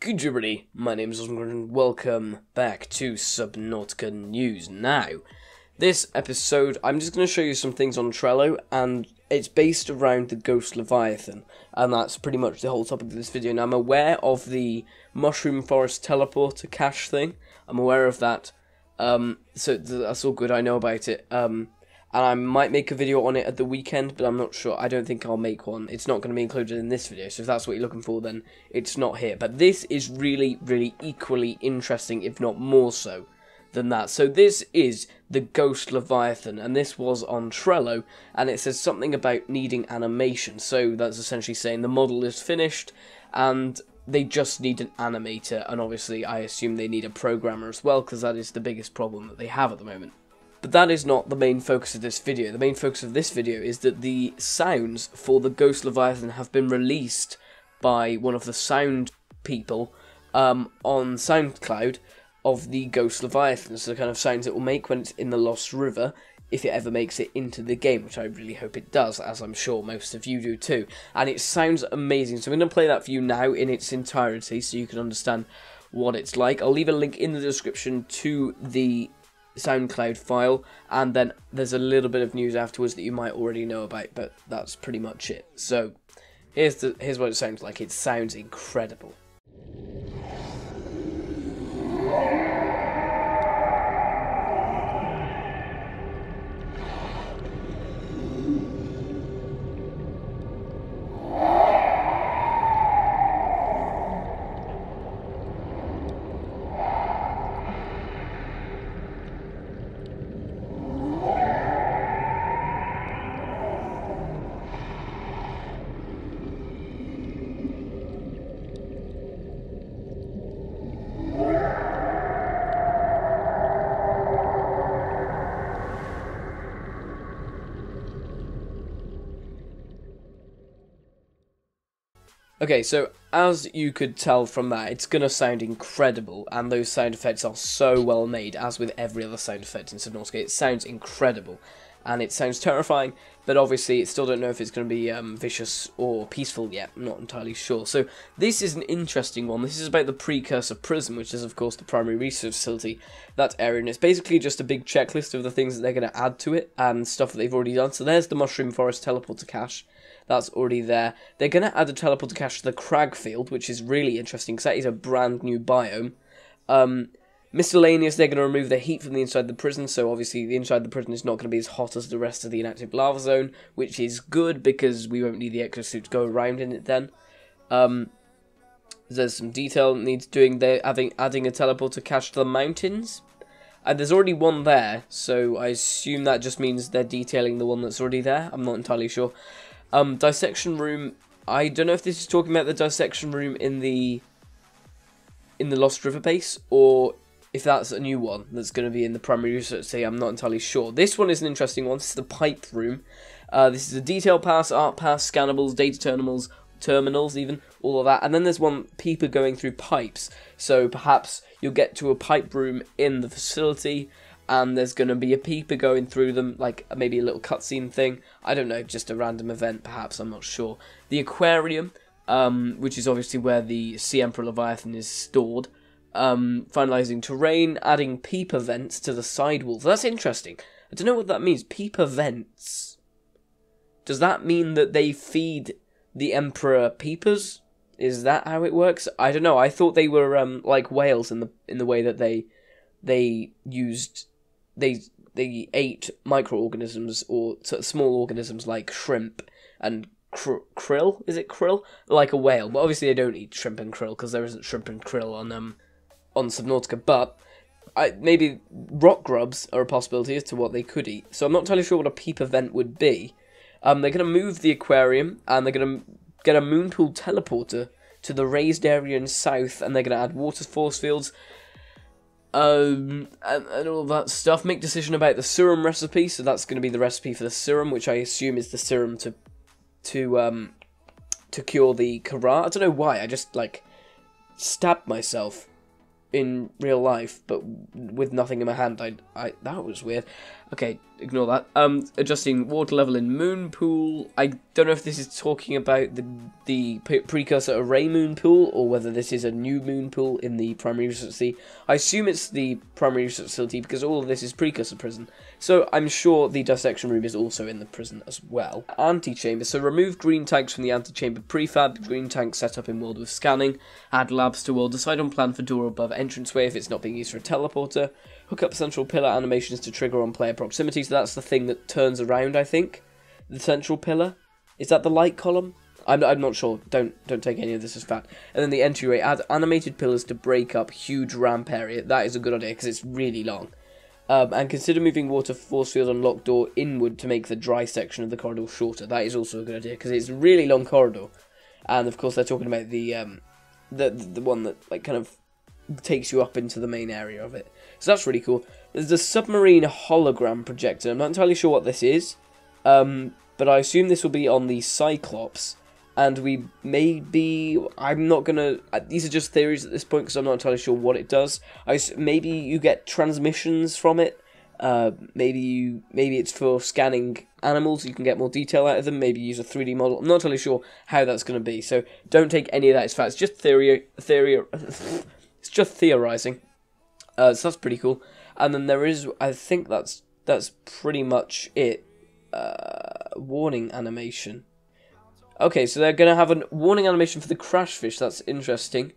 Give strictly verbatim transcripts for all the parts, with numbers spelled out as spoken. Good everybody, my name is Awesomecrunch and welcome back to Subnautica News. Now, this episode, I'm just going to show you some things on Trello, and it's based around the Ghost Leviathan, and that's pretty much the whole topic of this video. Now, I'm aware of the Mushroom Forest Teleporter cache thing, I'm aware of that, um, so that's all good, I know about it, um, and I might make a video on it at the weekend, but I'm not sure. I don't think I'll make one. It's not going to be included in this video, so if that's what you're looking for, then it's not here. But this is really, really equally interesting, if not more so than that. So this is the Ghost Leviathan, and this was on Trello, and it says something about needing animation. So that's essentially saying the model is finished, and they just need an animator, and obviously I assume they need a programmer as well, because that is the biggest problem that they have at the moment. But that is not the main focus of this video. The main focus of this video is that the sounds for the Ghost Leviathan have been released by one of the sound people um, on SoundCloud of the Ghost Leviathan. So the kind of sounds it will make when it's in the Lost River, if it ever makes it into the game, which I really hope it does, as I'm sure most of you do too. And it sounds amazing, so I'm going to play that for you now in its entirety so you can understand what it's like. I'll leave a link in the description to the SoundCloud file, and then there's a little bit of news afterwards that you might already know about, but that's pretty much it. So here's the here's what it sounds like. It sounds incredible. Okay, so as you could tell from that, it's going to sound incredible, and those sound effects are so well made, as with every other sound effect in Subnautica. It sounds incredible, and it sounds terrifying, but obviously, I still don't know if it's going to be um, vicious or peaceful yet. I'm not entirely sure. So this is an interesting one. This is about the Precursor Prison, which is, of course, the primary research facility, that area, and it's basically just a big checklist of the things that they're going to add to it and stuff that they've already done. So there's the Mushroom Forest Teleporter cache. That's already there. They're going to add a teleporter cache to the Crag Field, which is really interesting because that is a brand new biome. Um, miscellaneous, they're going to remove the heat from the inside the prison, so obviously the inside the prison is not going to be as hot as the rest of the inactive lava zone, which is good because we won't need the exosuit to go around in it then. Um, there's some detail that needs doing. They're adding, adding a teleporter cache to the mountains. And there's already one there, so I assume that just means they're detailing the one that's already there. I'm not entirely sure. Um, dissection room, I don't know if this is talking about the dissection room in the in the Lost River base, or if that's a new one that's going to be in the primary research say, I'm not entirely sure. This one is an interesting one. This is the pipe room. Uh, this is a detail pass, art pass, scannables, data terminals, terminals even, all of that. And then there's one peeper going through pipes. So perhaps you'll get to a pipe room in the facility, and there's going to be a peeper going through them, like maybe a little cutscene thing. I don't know, just a random event perhaps, I'm not sure. The aquarium, um, which is obviously where the Sea Emperor Leviathan is stored. Um, finalising terrain, adding peeper vents to the side walls. That's interesting. I don't know what that means. Peeper vents. Does that mean that they feed the Emperor peepers? Is that how it works? I don't know. I thought they were um, like whales in the in the way that they they used... They they ate microorganisms or sort of small organisms like shrimp and cr krill. Is it krill? Like a whale. But obviously they don't eat shrimp and krill because there isn't shrimp and krill on um on Subnautica. But I, maybe rock grubs are a possibility as to what they could eat. So I'm not entirely sure what a peep event would be. Um, they're going to move the aquarium and they're going to get a moonpool teleporter to the raised area in south, and they're going to add water force fields. Um, and, and all that stuff. Make decision about the serum recipe, so that's going to be the recipe for the serum, which I assume is the serum to, to, um, to cure the Kara. I don't know why, I just, like, stabbed myself in real life, but with nothing in my hand. I, I, that was weird. Okay, ignore that. Um, adjusting water level in Moon Pool. I don't know if this is talking about the the precursor array Moon Pool or whether this is a new Moon Pool in the primary research facility. I assume it's the primary research facility because all of this is precursor prison. So I'm sure the dissection room is also in the prison as well. Antechamber. So remove green tanks from the antechamber prefab. Green tanks set up in world with scanning. Add labs to world. Decide on plan for door above entranceway if it's not being used for a teleporter. Hook up central pillar animations to trigger on player proximity, so that's the thing that turns around, I think. The central pillar? Is that the light column? I'm, I'm not sure. Don't don't take any of this as fact. And then the entryway, add animated pillars to break up huge ramp area. That is a good idea, because it's really long. Um, and consider moving water force field on locked door inward to make the dry section of the corridor shorter. That is also a good idea, because it's a really long corridor. And, of course, they're talking about the, um, the, the one that, like, kind of takes you up into the main area of it. So that's really cool. There's a submarine hologram projector. I'm not entirely sure what this is, um, but I assume this will be on the Cyclops, and we maybe... I'm not going to... Uh, these are just theories at this point, because I'm not entirely sure what it does. I, maybe you get transmissions from it. Uh, maybe you, maybe it's for scanning animals. You can get more detail out of them. Maybe use a three D model. I'm not entirely sure how that's going to be, so don't take any of that as fact. It's just theory... theory it's just theorising. Uh, so that's pretty cool. And then there is, I think that's that's pretty much it. Uh, warning animation. Okay, so they're going to have a warning animation for the crash fish. That's interesting.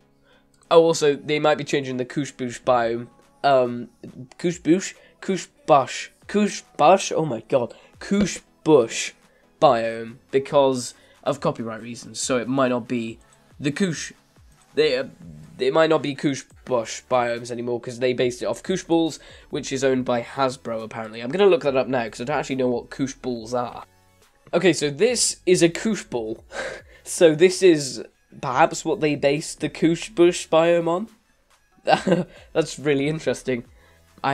Oh, also, they might be changing the Koosh Bush biome. Um, Koosh Bush? Koosh Bush. Koosh Bush? Oh my god. Koosh Bush biome, because of copyright reasons. So it might not be the Koosh... They... Uh, It might not be Koosh Bush biomes anymore, because they based it off Kooshballs, which is owned by Hasbro, apparently. I'm going to look that up now, because I don't actually know what Kooshballs are. Okay, so this is a Kooshball. So this is perhaps what they based the Koosh Bush biome on? That's really interesting.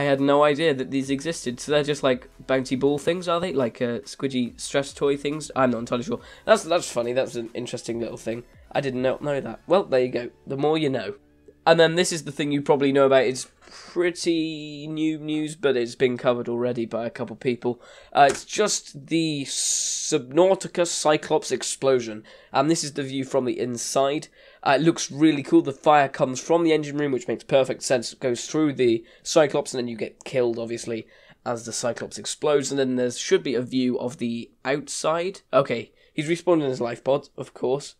I had no idea that these existed. So they're just like bouncy ball things, are they? Like uh, squidgy stress toy things? I'm not entirely sure. That's that's funny. That's an interesting little thing. I didn't know, know that. Well, there you go. The more you know. And then this is the thing you probably know about. It's pretty new news, but it's been covered already by a couple people. Uh, it's just the Subnautica Cyclops explosion. And this is the view from the inside. Uh, it looks really cool. The fire comes from the engine room, which makes perfect sense. It goes through the Cyclops, and then you get killed, obviously, as the Cyclops explodes. And then there should be a view of the outside. Okay, he's respawned in his life pod, of course.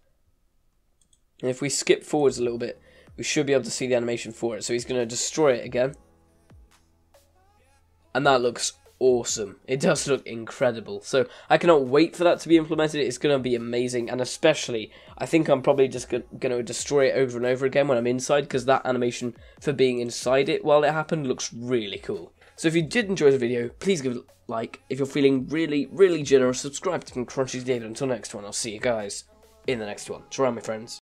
And if we skip forwards a little bit, we should be able to see the animation for it. So he's going to destroy it again. And that looks awesome. It does look incredible. So I cannot wait for that to be implemented. It's going to be amazing. And especially, I think I'm probably just going to destroy it over and over again when I'm inside, because that animation for being inside it while it happened looks really cool. So if you did enjoy the video, please give it a like. If you're feeling really, really generous, subscribe to Crunchy's David. Until next one, I'll see you guys in the next one. Ciao, my friends.